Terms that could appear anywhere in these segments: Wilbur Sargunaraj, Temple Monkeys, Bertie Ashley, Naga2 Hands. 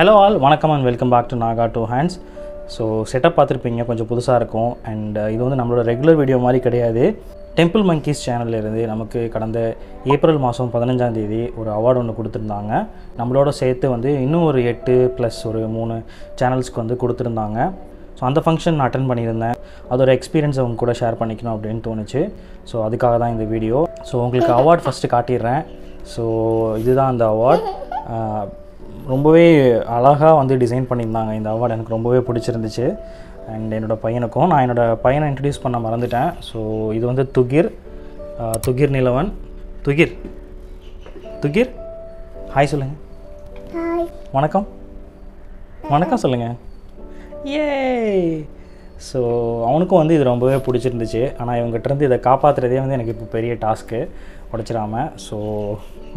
Hello all, வணக்கம் and welcome back to Naga2 Hands. So setup பார்த்துருப்பீங்க, கொஞ்சம் புதுசாக இருக்கும். அண்ட் இது வந்து நம்மளோட ரெகுலர் வீடியோ மாதிரி கிடையாது. டெம்பிள் மங்கீஸ் சேனல்லேருந்து நமக்கு கடந்த ஏப்ரல் மாதம் 15ஆம் தேதி ஒரு அவார்டு ஒன்று கொடுத்துருந்தாங்க. நம்மளோட சேர்த்து வந்து இன்னும் ஒரு 8 + ஒரு 3 சேனல்ஸ்க்கு வந்து கொடுத்துருந்தாங்க. ஸோ அந்த ஃபங்க்ஷன் நான் அட்டென்ட் பண்ணியிருந்தேன். அதோட எக்ஸ்பீரியன்ஸ் அவங்க கூட ஷேர் பண்ணிக்கணும் அப்படின்னு தோணுச்சு. ஸோ அதுக்காக தான் இந்த வீடியோ. ஸோ உங்களுக்கு அவார்ட் ஃபஸ்ட்டு காட்டிடுறேன். ஸோ இதுதான் அந்த அவார்ட். ரொம்பவே அழகாக வந்து டிசைன் பண்ணியிருந்தாங்க. இந்த அவார்டு எனக்கு ரொம்பவே பிடிச்சிருந்துச்சு. அண்ட் என்னோடய பையனுக்கும், நான் என்னோடய பையனை இன்ட்ரடியூஸ் பண்ண மறந்துட்டேன். ஸோ இது வந்து துகிர் நிலவன். துகிர் ஹாய் சொல்லுங்கள். வணக்கம் வணக்கம் சொல்லுங்கள். ஏ ஸோ அவனுக்கும் வந்து இது ரொம்பவே பிடிச்சிருந்துச்சு. ஆனால் இவங்ககிட்டருந்து இதை காப்பாற்றுறதே வந்து எனக்கு இப்போ பெரிய டாஸ்க்கு. உடச்சிடாமல் ஸோ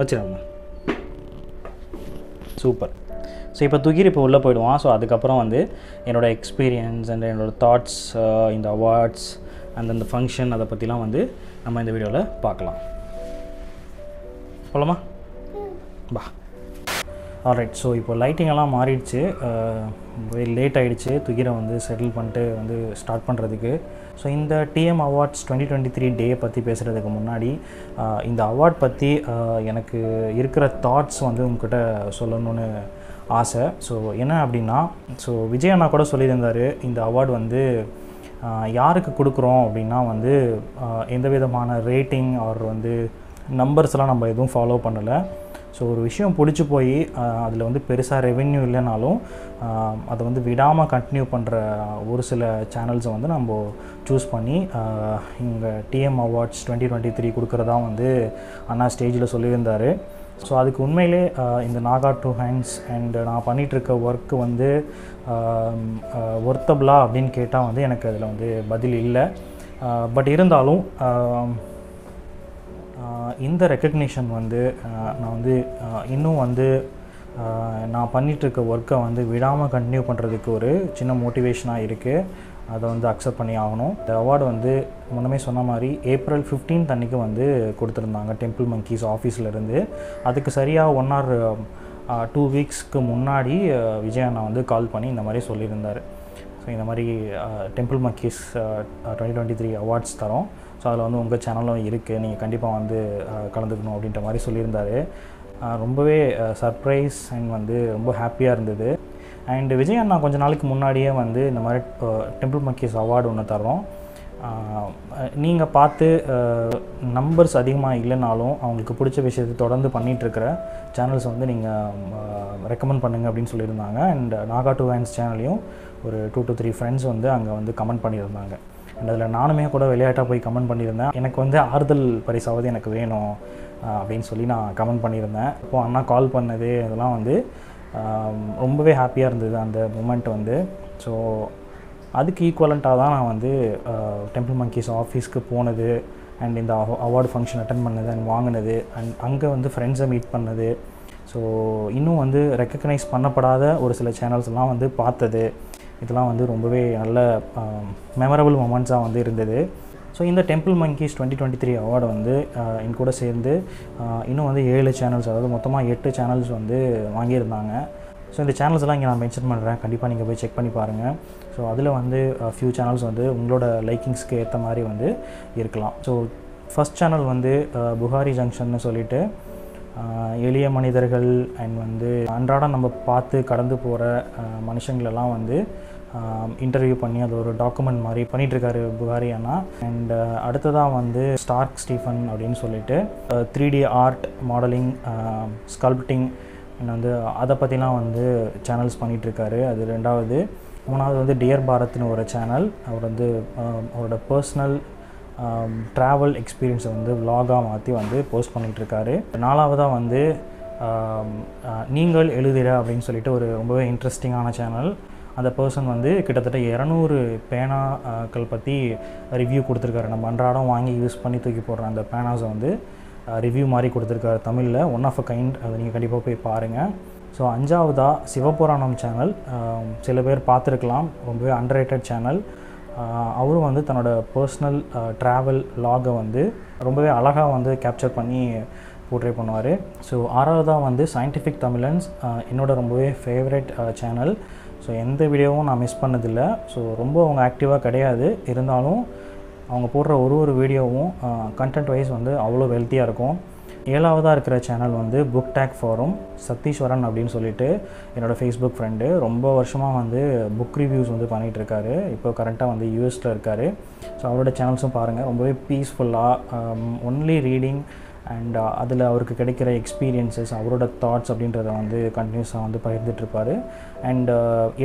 வச்சிடாமல் சூப்பர். ஸோ இப்போ துகிர் இப்போ உள்ளே போயிடுவான். ஸோ அதுக்கப்புறம் வந்து என்னோடய எக்ஸ்பீரியன்ஸ் அண்ட் என்னோடய தாட்ஸ், இந்த அவார்ட்ஸ் அண்ட் அந்த ஃபங்க்ஷன், அதை பற்றிலாம் வந்து நம்ம இந்த வீடியோவில் பார்க்கலாம். போகலாமா? பா ஆல்ரைட். ஸோ இப்போ லைட்டிங்கெல்லாம் மாறிடுச்சு. லேட் ஆகிடுச்சு துகிரை வந்து செட்டில் பண்ணிட்டு வந்து ஸ்டார்ட் பண்ணுறதுக்கு. ஸோ இந்த டிஎம் அவார்ட்ஸ் 2023 டே பற்றி பேசுகிறதுக்கு முன்னாடி இந்த அவார்ட் பற்றி எனக்கு இருக்கிற தாட்ஸ் வந்து உங்ககிட்ட சொல்லணும்னு ஆசை. ஸோ என்ன அப்படின்னா, ஸோ விஜய் அண்ணா கூட சொல்லியிருந்தார், இந்த அவார்டு வந்து யாருக்கு கொடுக்குறோம் அப்படின்னா வந்து எந்த விதமான ரேட்டிங் அவர் வந்து நம்பர்ஸ்லாம் நம்ம எதுவும் ஃபாலோ பண்ணலை. ஸோ ஒரு விஷயம் பிடிச்சி போய் அதில் வந்து பெருசாக ரெவென்யூ இல்லைனாலும் அதை வந்து விடாமல் கண்டினியூ பண்ணுற ஒரு சில சேனல்ஸை வந்து நம்ம சூஸ் பண்ணி இங்கே டிஎம் அவார்ட்ஸ் 2023 கொடுக்குறதா வந்து அண்ணா ஸ்டேஜில் சொல்லியிருந்தார். ஸோ அதுக்கு உண்மையிலே இந்த நாகா2 ஹேண்ட்ஸ் அண்ட் நான் பண்ணிகிட்ருக்க ஒர்க்கு வந்து ஒர்த்தபிளா அப்படின்னு கேட்டால் வந்து எனக்கு அதில் வந்து பதில் இல்லை. பட் இருந்தாலும் இந்த ரெக்கக்னிஷன் வந்து நான் வந்து இன்னும் வந்து நான் பண்ணிகிட்ருக்க ஒர்க்கை வந்து விடாமல் கண்டினியூ பண்ணுறதுக்கு ஒரு சின்ன மோட்டிவேஷனாக இருக்குது. அதை வந்து அக்செப்ட் பண்ணி ஆகணும். இந்த அவார்டு வந்து முன்னமே சொன்ன மாதிரி ஏப்ரல் 15 அன்றைக்கி வந்து கொடுத்துருந்தாங்க டெம்பிள் மங்கீஸ் ஆஃபீஸ்லேருந்து. அதுக்கு சரியாக 1 or 2 weeksக்கு முன்னாடி விஜய் அண்ணா வந்து கால் பண்ணி இந்த மாதிரி சொல்லியிருந்தார். ஸோ இந்த மாதிரி டெம்பிள் மங்கீஸ் 2023 அவார்ட்ஸ் தரோம். ஸோ அதில் வந்து உங்கள் சேனலும் இருக்குது, நீங்கள் கண்டிப்பாக வந்து கலந்துக்கணும் அப்படின்ற மாதிரி சொல்லியிருந்தார். ரொம்பவே சர்ப்ரைஸ் அண்ட் வந்து ரொம்ப ஹாப்பியாக இருந்தது. அண்டு விஜய் அண்ணா கொஞ்சம் நாளைக்கு முன்னாடியே வந்து இந்த மாதிரி டெம்பிள் மங்கீஸ் அவார்டு ஒன்று தரோம், நீங்கள் பார்த்து நம்பர்ஸ் அதிகமாக இல்லைனாலும் அவங்களுக்கு பிடிச்ச விஷயத்தை தொடர்ந்து பண்ணிகிட்ருக்கிற சேனல்ஸ் வந்து நீங்கள் ரெக்கமெண்ட் பண்ணுங்கள் அப்படின்னு சொல்லியிருந்தாங்க. அண்ட் நாகா2 ஹேண்ட்ஸ் சேனல்லையும் ஒரு 2 to 3 ஃப்ரெண்ட்ஸ் வந்து அங்கே வந்து கமெண்ட் பண்ணியிருந்தாங்க. அண்ட் அதில் நானுமே கூட விளையாட்டாக போய் கமெண்ட் பண்ணியிருந்தேன், எனக்கு வந்து ஆறுதல் பரிசாவது எனக்கு வேணும் அப்படின்னு சொல்லி நான் கமெண்ட் பண்ணியிருந்தேன். இப்போது அண்ணா கால் பண்ணது இதெல்லாம் வந்து ரொம்பவே ஹாப்பியாக இருந்தது அந்த மூமெண்ட் வந்து. ஸோ அதுக்கு ஈக்குவலண்ட்டாக தான் நான் வந்து டெம்பிள் மங்கீஸ் ஆஃபீஸ்க்கு போனது அண்ட் இந்த அவார்டு ஃபங்க்ஷன் அட்டன் பண்ணது அண்ட் வாங்கினது அண்ட் அங்கே வந்து ஃப்ரெண்ட்ஸை மீட் பண்ணது. ஸோ இன்னும் வந்து ரெக்கக்னைஸ் பண்ணப்படாத ஒரு சில சேனல்ஸ்லாம் வந்து பார்த்தது, இதெல்லாம் வந்து ரொம்பவே நல்ல மெமரபிள் மொமெண்ட்ஸாக வந்து இருந்தது. ஸோ இந்த டெம்பிள் மங்கீஸ் 2023 அவார்டு வந்து என் கூட சேர்ந்து இன்னும் வந்து 7 சேனல்ஸ், அதாவது மொத்தமாக 8 சேனல்ஸ் வந்து வாங்கியிருந்தாங்க. ஸோ இந்த சேனல்ஸ்லாம் இங்கே நான் மென்ஷன் பண்ணுறேன், கண்டிப்பாக நீங்கள் போய் செக் பண்ணி பாருங்கள். ஸோ அதில் வந்து ஃபியூ சேனல்ஸ் வந்து உங்களோட லைக்கிங்ஸ்க்கு ஏற்ற மாதிரி வந்து இருக்கலாம். ஸோ ஃபஸ்ட் சேனல் வந்து புகாரி ஜங்ஷன்னு சொல்லிவிட்டு, எளிய மனிதர்கள் அண்ட் வந்து அன்றாடம் நம்ம பார்த்து கடந்து போகிற மனுஷங்களெல்லாம் வந்து இன்டர்வியூ பண்ணி அது ஒரு டாக்குமெண்ட் மாதிரி பண்ணிகிட்ருக்காரு புகாரி அண்ணா. அண்ட் அடுத்ததாக வந்து ஸ்டார்க் ஸ்டீஃபன் அப்படின்னு சொல்லிட்டு 3D art, modelling, sculpting and வந்து அதை பற்றிலாம் வந்து சேனல்ஸ் பண்ணிகிட்ருக்காரு. அது 2வது. 3வது வந்து டியர் பாரத்னு ஒரு சேனல், அவர் வந்து அவரோட பர்சனல் ட்ராவல் எக்ஸ்பீரியன்ஸை வந்து விலாகாக மாற்றி வந்து போஸ்ட் பண்ணிகிட்ருக்காரு. 4வதாக வந்து நீங்கள் எழுதுகிற அப்படின்னு சொல்லிட்டு ஒரு ரொம்பவே இன்ட்ரெஸ்டிங்கான சேனல். அந்த பர்சன் வந்து கிட்டத்தட்ட 200 பேனாக்கள் பற்றி ரிவ்யூ கொடுத்துருக்காரு. நம்ம அன்றாடம் வாங்கி யூஸ் பண்ணி தூக்கி போடுற அந்த பேனாஸை வந்து ரிவ்யூ மாதிரி கொடுத்துருக்காரு தமிழில். 1 of a kind, அதை நீங்கள் கண்டிப்பாக போய் பாருங்கள். ஸோ 5வதாக சிவபுராணம் சேனல், சில பேர் பார்த்துருக்கலாம், ரொம்பவே அண்டர்ரேட்டட் சேனல். அவரும் வந்து தன்னோட பர்சனல் ட்ராவல் லாகை வந்து ரொம்பவே அழகாக வந்து கேப்சர் பண்ணி போர்ட்ரே பண்ணுவார். ஸோ ஆறாவதாக வந்து சயின்டிஃபிக் தமிழன்ஸ் என்னோட ரொம்பவே ஃபேவரட் சேனல். ஸோ எந்த வீடியோவும் நான் மிஸ் பண்ணதில்லை. ஸோ ரொம்ப அவங்க ஆக்டிவாக கிடையாது, இருந்தாலும் அவங்க போடுற ஒரு ஒரு வீடியோவும் கண்டென்ட் வைஸ் வந்து அவ்வளோ ஹெல்த்தியாக இருக்கும். ஏழாவதாக இருக்கிற சேனல் வந்து BookTag Forum, சத்தீஸ்வரன் அப்படின்னு சொல்லிட்டு என்னோடய ஃபேஸ்புக் ஃப்ரெண்டு. ரொம்ப வருஷமாக வந்து புக் ரிவ்யூஸ் வந்து பண்ணிகிட்ருக்காரு. இப்போ கரண்ட்டாக வந்து யூஎஸில் இருக்கார். ஸோ அவரோட சேனல்ஸும் பாருங்கள், ரொம்பவே பீஸ்ஃபுல்லாக ஒன்லி ரீடிங் அண்ட் அதில் அவருக்கு கிடைக்கிற எக்ஸ்பீரியன்ஸஸ், அவரோட தாட்ஸ் அப்படின்றத வந்து கண்டினியூஸாக வந்து பகிர்ந்துட்டுருப்பார். அண்ட்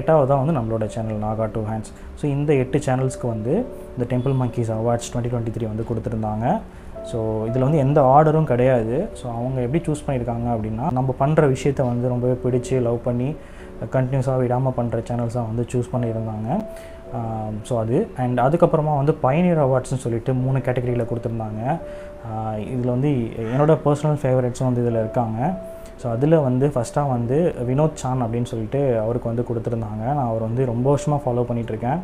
எட்டாவதாக வந்து நம்மளோட சேனல் Naga2 Hands. ஸோ இந்த 8 சேனல்ஸ்க்கு வந்து இந்த Temple Monkeys Awards 2023 வந்து கொடுத்துருந்தாங்க. ஸோ இதில் வந்து எந்த ஆர்டரும் கிடையாது. ஸோ அவங்க எப்படி சூஸ் பண்ணியிருக்காங்க அப்படின்னா, நம்ம பண்ணுற விஷயத்தை வந்து ரொம்பவே பிடிச்சி லவ் பண்ணி கண்டினியூஸாக விடாமல் பண்ணுற சேனல்ஸாக வந்து சூஸ் பண்ணியிருந்தாங்க. ஸோ அது அண்ட் அதுக்கப்புறமா வந்து பைனியர் அவார்ட்ஸ்ன்னு சொல்லிட்டு 3 கேட்டகரியில் கொடுத்துருந்தாங்க. இதில் வந்து என்னோடய பர்சனல் ஃபேவரட்ஸும் வந்து இதில் இருக்காங்க. ஸோ அதில் வந்து ஃபஸ்ட்டாக வந்து வினோத் சான் அப்படின்னு சொல்லிட்டு அவருக்கு வந்து கொடுத்துருந்தாங்க. நான் அவர் வந்து ரொம்ப வருஷமாக ஃபாலோ பண்ணிகிட்ருக்கேன்.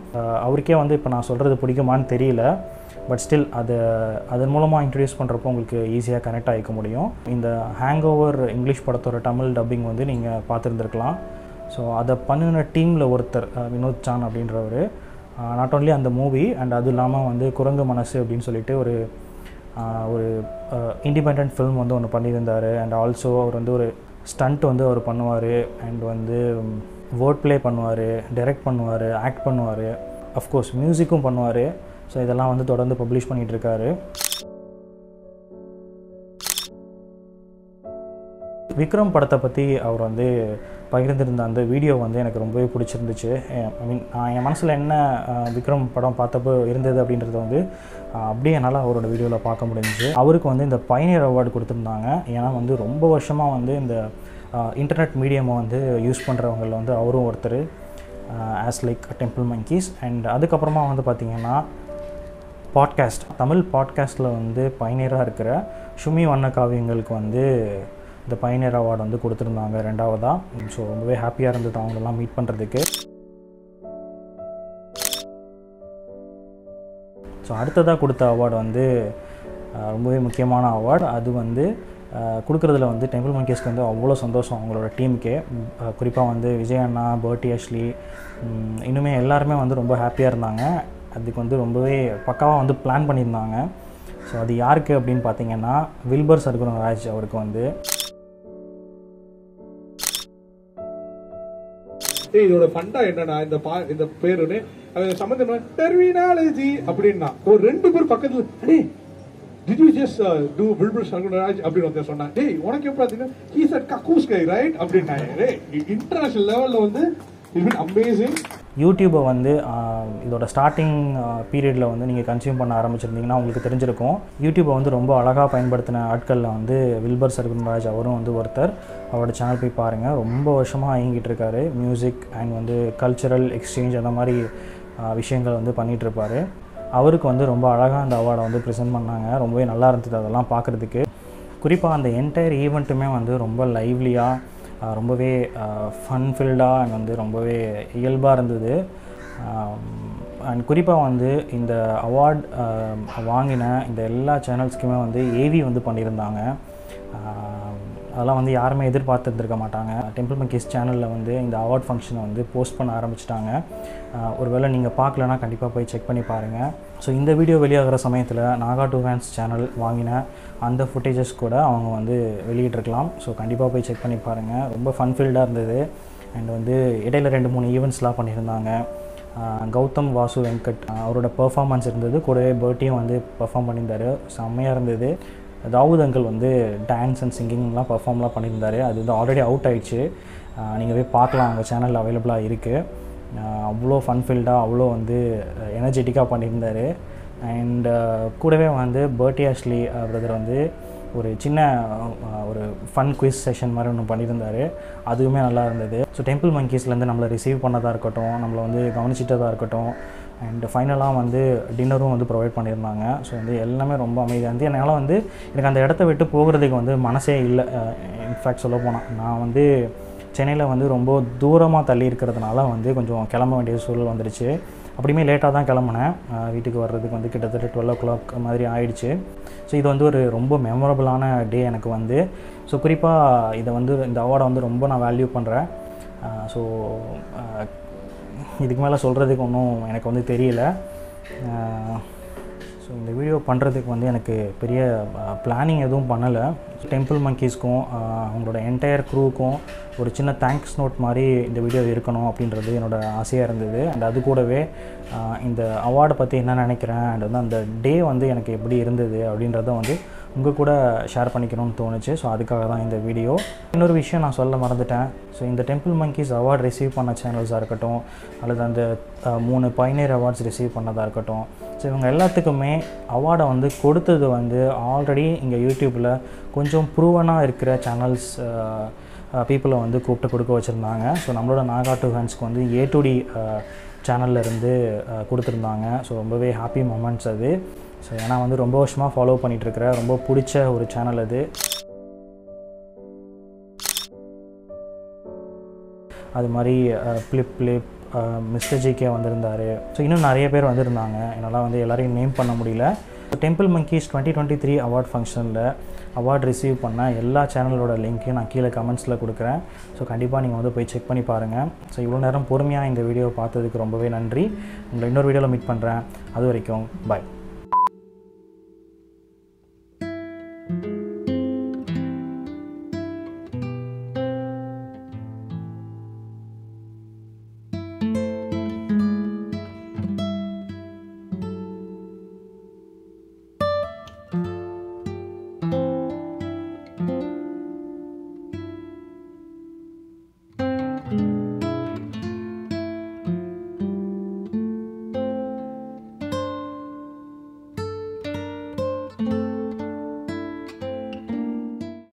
அவருக்கே வந்து இப்போ நான் சொல்கிறது பிடிக்குமான்னு தெரியல, பட் ஸ்டில் அதன் மூலமாக இன்ட்ரடியூஸ் பண்ணுறப்போ உங்களுக்கு ஈஸியாக கனெக்ட் ஆகிக்க முடியும். இந்த ஹேங் ஓவர் இங்கிலீஷ் படத்தோட தமிழ் டப்பிங் வந்து நீங்கள் பார்த்துருந்துருக்கலாம். ஸோ அதை பண்ணின டீமில் ஒருத்தர் வினோத் சான் அப்படின்றவர். நாட் ஓன்லி அந்த மூவி, அண்ட் அது இல்லாமல் வந்து குரங்கு மனசு அப்படின்னு சொல்லிட்டு ஒரு இண்டிபெண்ட் ஃபிலிம் வந்து ஒன்று பண்ணியிருந்தார். அண்ட் ஆல்சோ அவர் வந்து ஒரு ஸ்டண்ட் வந்து அவர் பண்ணுவார், அண்ட் வந்து வேர்ட் ப்ளே பண்ணுவார், டைரக்ட் பண்ணுவார், ஆக்ட் பண்ணுவார், அஃப்கோர்ஸ் மியூசிக்கும் பண்ணுவார். ஸோ இதெல்லாம் வந்து தொடர்ந்து பப்ளிஷ் பண்ணிகிட்ருக்காரு. விக்ரம் படத்தை பற்றி அவர் வந்து பகிர்ந்திருந்த அந்த வீடியோ வந்து எனக்கு ரொம்பவே பிடிச்சிருந்துச்சு. ஐ மீன், என் மனசில் என்ன விக்ரம் படம் பார்த்தப்போ இருந்தது அப்படின்றத வந்து அப்படியே என்னால் அவரோட வீடியோவில் பார்க்க முடிஞ்சிச்சு. அவருக்கு வந்து இந்த பைனியர் அவார்டு கொடுத்துருந்தாங்க. ஏன்னா வந்து ரொம்ப வருஷமாக வந்து இந்த இன்டர்நெட் மீடியமை வந்து யூஸ் பண்ணுறவங்களில் வந்து அவரும் ஒருத்தர், as like Temple Monkeys. And அதுக்கப்புறமா வந்து பார்த்திங்கன்னா பாட்காஸ்ட், தமிழ் பாட்காஸ்ட்டில் வந்து பைனியராக இருக்கிற சுமி வண்ண காவியங்களுக்கு வந்து இந்த பைனியர் அவார்டு வந்து கொடுத்துருந்தாங்க ரெண்டாவதாக. ஸோ ரொம்பவே ஹாப்பியாக இருந்தது அவங்களெல்லாம் மீட் பண்ணுறதுக்கு. ஸோ அடுத்ததாக கொடுத்த அவார்டு வந்து ரொம்பவே முக்கியமான அவார்டு. அது வந்து கொடுக்குறதுல வந்து Temple Monkeysக்கு வந்து அவ்வளோ சந்தோஷம் அவங்களோட டீமுக்கே. குறிப்பாக வந்து விஜய் அண்ணா, Bertie Ashley, இன்னுமே எல்லாருமே வந்து ரொம்ப ஹாப்பியாக இருந்தாங்க. அதுக்கு வந்து ரொம்பவே பக்காவாக வந்து பிளான் பண்ணியிருந்தாங்க. ஸோ அது யாருக்கு அப்படின்னு பார்த்தீங்கன்னா வில்பர் சர்குணராஜ் அவருக்கு வந்து. இதோட ஃபண்டா என்னன்னா இந்த பேருன்னு சம்பந்தமான டெர்மினாலஜி அப்படின்னா ஒரு 2 பேர் பக்கத்துல did you just do Wilbur Sargunaraj அப்படின்னு வந்து சொன்னா, டேய் உனக்கு எப்படி பாத்தீங்க he said kakus guy right அப்படினாரு. இன்டர்நேஷனல் லெவல்ல வந்து it been amazing. யூடியூபை வந்து இதோட ஸ்டார்டிங் பீரியடில் வந்து நீங்கள் கன்சியூம் பண்ண ஆரம்பிச்சிருந்தீங்கன்னா உங்களுக்கு தெரிஞ்சிருக்கும். யூடியூப்பை வந்து ரொம்ப அழகாக பயன்படுத்தின ஆட்களில் வந்து வில்பர் சர்குணராஜ் அவரும் வந்து ஒருத்தர். அவரோட சேனல் போய் பாருங்கள், ரொம்ப வருஷமாக இயங்கிட்டு இருக்காரு. மியூசிக் அண்ட் வந்து கல்ச்சரல் எக்ஸ்சேஞ்ச் அந்த மாதிரி விஷயங்கள் வந்து பண்ணிகிட்ருப்பார். அவருக்கு வந்து ரொம்ப அழகாக அந்த அவார்டை வந்து ப்ரெசென்ட் பண்ணாங்க. ரொம்பவே நல்லா இருந்தது அதெல்லாம் பார்க்குறதுக்கு. குறிப்பாக அந்த என்டையர் ஈவெண்ட்டுமே வந்து ரொம்ப லைவ்லியாக, ரொம்பவே ஃபன்ஃபில்டாக அண்ட் வந்து ரொம்பவே இயல்பாக இருந்தது. அண்ட் குறிப்பாக வந்து இந்த அவார்டு வாங்கின இந்த எல்லா சேனல்ஸ்க்குமே வந்து ஏவி வந்து பண்ணியிருந்தாங்க. அதெல்லாம் வந்து யாருமே எதிர்பார்த்துருந்துருக்க மாட்டாங்க. Temple Monkeys சேனலில் வந்து இந்த அவார்ட் ஃபங்க்ஷனை வந்து போஸ்ட் பண்ண ஆரம்பிச்சிட்டாங்க. ஒருவேளை நீங்கள் பார்க்கலன்னா கண்டிப்பாக போய் செக் பண்ணி பாருங்கள். ஸோ இந்த வீடியோ வெளியாகிற சமயத்தில் Naga2 Hands சேனல் வாங்கின அந்த ஃபுட்டேஜஸ் கூட அவங்க வந்து வெளியிட்டிருக்கலாம். ஸோ கண்டிப்பாக போய் செக் பண்ணி பாருங்கள். ரொம்ப ஃபன்ஃபில்டாக இருந்தது. அண்ட் வந்து இடையில 2-3 ஈவெண்ட்ஸ்லாம் பண்ணியிருந்தாங்க. கௌதம் வாசு வெங்கட் அவரோட பெர்ஃபார்மன்ஸ் இருந்தது. கூடவே பர்ட்டியும் வந்து பெர்ஃபார்ம் பண்ணியிருந்தார். செம்மையாக இருந்தது. தாவூத் அங்கிள் வந்து டான்ஸ் அண்ட் சிங்கிங்லாம் பர்ஃபார்ம்லாம் பண்ணியிருந்தார். அது வந்து ஆல்ரெடி அவுட் ஆகிடுச்சு. நீங்கள் போய் பார்க்கலாம், அவங்க சேனலில் அவைலபிளாக இருக்குது. அவ்வளோ ஃபன்ஃபில்டாக, அவ்வளோ வந்து எனர்ஜெட்டிக்காக பண்ணியிருந்தார். அண்ட் கூடவே வந்து Bertie Ashley பிரதர் வந்து ஒரு சின்ன ஒரு ஃபன் குவிஸ் செஷன் மாதிரி ஒன்று பண்ணியிருந்தார். அதுவுமே நல்லா இருந்தது. ஸோ Temple Monkeysலேருந்து நம்மளை ரிசீவ் பண்ணதாக இருக்கட்டும், நம்மளை வந்து கவனிச்சிட்டதாக இருக்கட்டும், அண்ட் ஃபைனலாக வந்து டின்னரும் வந்து ப்ரொவைட் பண்ணியிருந்தாங்க. ஸோ வந்து எல்லாமே ரொம்ப அமைதியாக இருந்து என்னால் வந்து எனக்கு அந்த இடத்த விட்டு போகிறதுக்கு வந்து மனசே இல்லை. இன்ஃபேக்ட் சொல்ல போனால் நான் வந்து சென்னையில் வந்து ரொம்ப தூரமாக தள்ளி இருக்கிறதுனால வந்து கொஞ்சம் கிளம்ப வேண்டிய சூழல் வந்துடுச்சு. அப்படியுமே லேட்டாக தான் கிளம்புனேன். வீட்டுக்கு வர்றதுக்கு வந்து கிட்டத்தட்ட 12 o'clock மாதிரி ஆயிடுச்சு. ஸோ இது வந்து ஒரு ரொம்ப மெமரபுளான டே எனக்கு வந்து. ஸோ குறிப்பாக இதை வந்து இந்த அவார்டை வந்து ரொம்ப நான் வேல்யூ பண்ணுறேன். ஸோ இதுக்கு மேலே சொல்கிறதுக்கு ஒன்றும் எனக்கு வந்து தெரியல. ஸோ இந்த வீடியோ பண்ணுறதுக்கு வந்து எனக்கு பெரிய பிளானிங் எதுவும் பண்ணலை. டெம்பிள் மங்கீஸ்க்கும் அவங்களோட என்டையர் க்ரூவுக்கும் ஒரு சின்ன தேங்க்ஸ் நோட் மாதிரி இந்த வீடியோ இருக்கணும் அப்படின்றது என்னோடய ஆசையாக இருந்தது. அண்ட் அது கூடவே இந்த அவார்டை பற்றி என்ன நினைக்கிறேன் அண்ட் வந்து அந்த டே வந்து எனக்கு எப்படி இருந்தது அப்படின்றத வந்து உங்கள் கூட ஷேர் பண்ணிக்கணும்னு தோணுச்சு. ஸோ அதுக்காக தான் இந்த வீடியோ. இன்னொரு விஷயம் நான் சொல்ல மறந்துட்டேன். ஸோ இந்த டெம்பிள் மங்கீஸ் அவார்டு ரிசீவ் பண்ண சேனல்ஸாக இருக்கட்டும் அல்லது அந்த 3 பைனியர் அவார்ட்ஸ் ரிசீவ் பண்ணதாக இருக்கட்டும், ஸோ இவங்க எல்லாத்துக்குமே அவார்டை வந்து கொடுத்தது வந்து ஆல்ரெடி இங்கே யூடியூப்பில் கொஞ்சம் ப்ரூவனாக இருக்கிற சேனல்ஸ் பீப்புளை வந்து கூப்பிட்டு கொடுக்க வச்சுருந்தாங்க. ஸோ நம்மளோட நாகா2 ஹேண்ட்ஸ்க்கு வந்து A to D சேனலில் இருந்து கொடுத்துருந்தாங்க. ஸோ ரொம்பவே ஹாப்பி மொமெண்ட்ஸ் அது. ஸோ ஏன்னா வந்து ரொம்ப வருஷமாக ஃபாலோ பண்ணிகிட்ருக்கிற ரொம்ப பிடிச்ச ஒரு சேனல் அது. அது மாதிரி பிளிப் மிஸ்டர் ஜிகே வந்திருந்தார். ஸோ இன்னும் நிறைய பேர் வந்திருந்தாங்க. என்னால் வந்து எல்லாரையும் நேம் பண்ண முடியல. டெம்பிள் மங்கீஸ் 2023 அவார்ட் ஃபங்க்ஷனில் அவார்ட் ரிசீவ் பண்ண எல்லா சேனலோட லிங்க்கு நான் கீழே கமெண்ட்ஸில் கொடுக்குறேன். ஸோ கண்டிப்பாக நீங்கள் வந்து போய் செக் பண்ணி பாருங்கள். ஸோ இவ்வளோ நேரம் பொறுமையாக இந்த வீடியோவை பார்த்ததுக்கு ரொம்பவே நன்றி. உங்களை இன்னொரு வீடியோவில் மீட் பண்ணுறேன். அது வரைக்கும் பாய்.